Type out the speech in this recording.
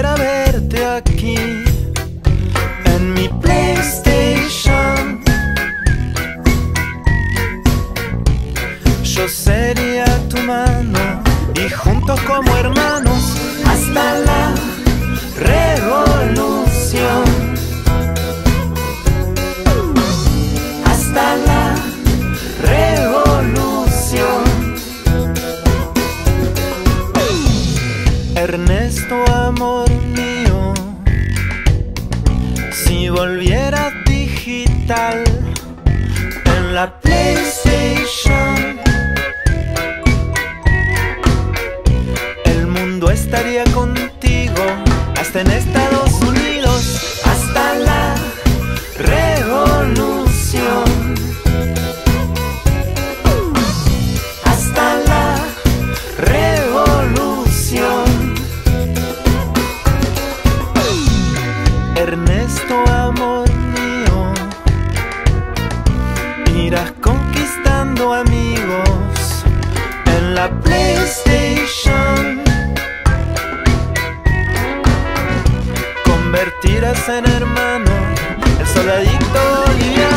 quisiera verte aquí en mi PlayStation. Yo sería tu mano y juntos como hermanos hasta la revolución. Hasta la revolución. Ernesto, amor mío, si volvieras digital en la PlayStation, el mundo estaría contigo hasta en Estados Unidos, hasta la revolución. Ernesto, amor mío, irás conquistando amigos en la PlayStation. Convertirás en hermano el soldadito.